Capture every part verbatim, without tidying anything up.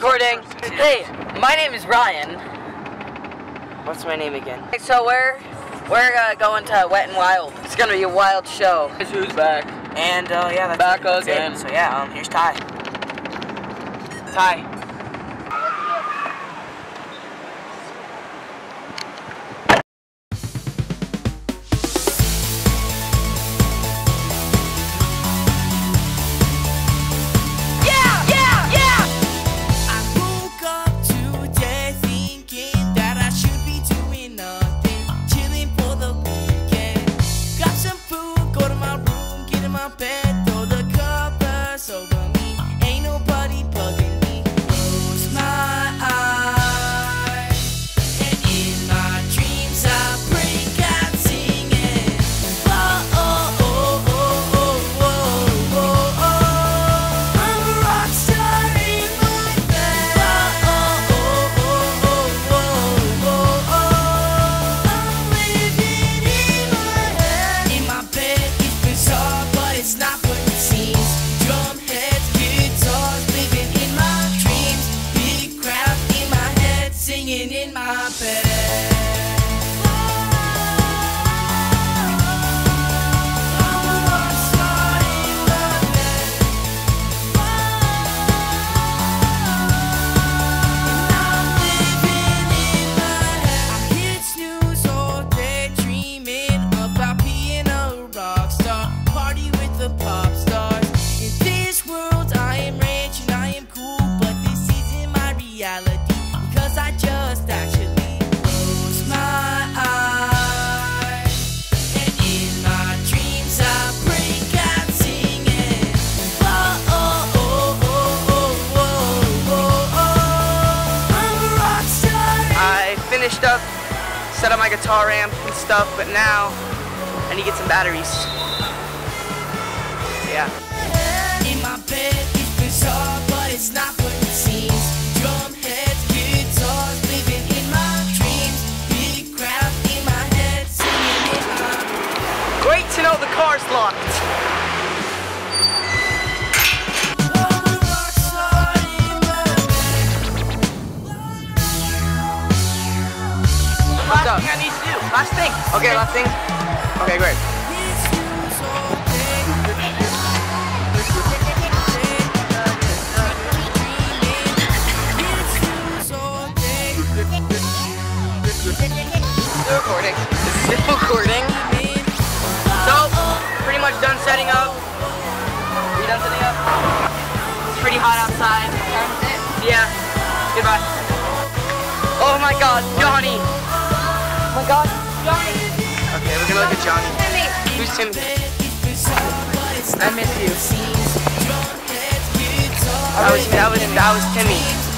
recording. Hey, my name is Ryan. What's my name again? Okay, so we're we're uh, going to Wet and Wild. It's gonna be a wild show. Guess who's back? And uh, yeah, that's back it. again. That's it. So yeah, um, here's Ty. Ty. Up, set up my guitar amp and stuff, but now I need to get some batteries. So yeah. In my bed, it's bizarre, but it's not what it seems. Drum heads, guitars, living in my dreams. Big crowd in my head, singing in my dreams. Great to know the car's locked. Last thing I need to do. Last thing. Okay, last thing. Okay, great. Still recording. Still recording. So, pretty much done setting up. Are you done setting up? It's pretty hot outside. Yeah. Goodbye. Oh my God, Johnny. Oh my God, Johnny! Okay, we're gonna look at Johnny. Timmy! Who's Timmy? I miss you. That was, that was, that was Timmy.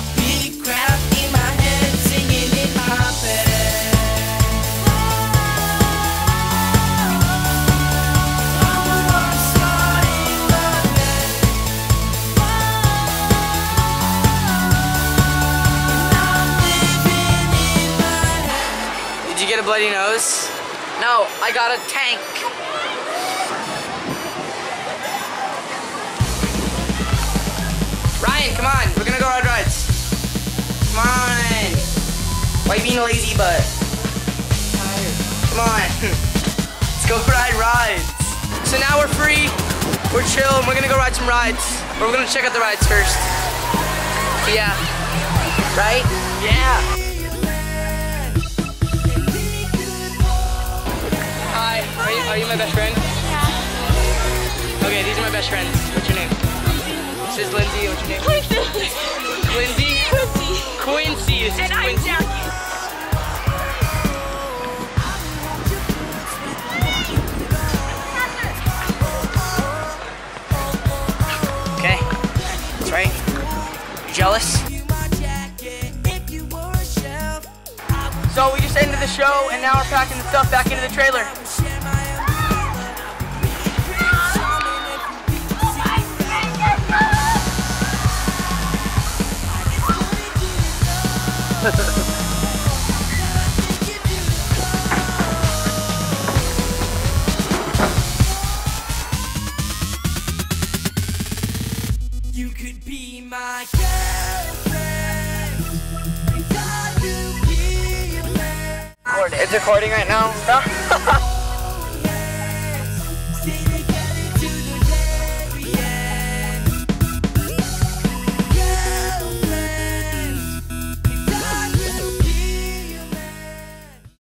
Did you get a bloody nose? No, I got a tank. Ryan, come on, we're gonna go ride rides. Come on. Why are you being lazy butt? Tired. Come on. Let's go ride rides. So now we're free, we're chill, and we're gonna go ride some rides. But we're gonna check out the rides first. So yeah. Right? Yeah. Are you, are you my best friend? Yeah. Okay, these are my best friends. What's your name? This is Lindsay. What's your name? Lindsay. Lindsay? Quincy. Quincy. This is and Quincy. I'm Jackie. Okay, that's right. You jealous? So we just ended the show, and now we're packing the stuff back into the trailer. You could be my girlfriend. It's recording right now.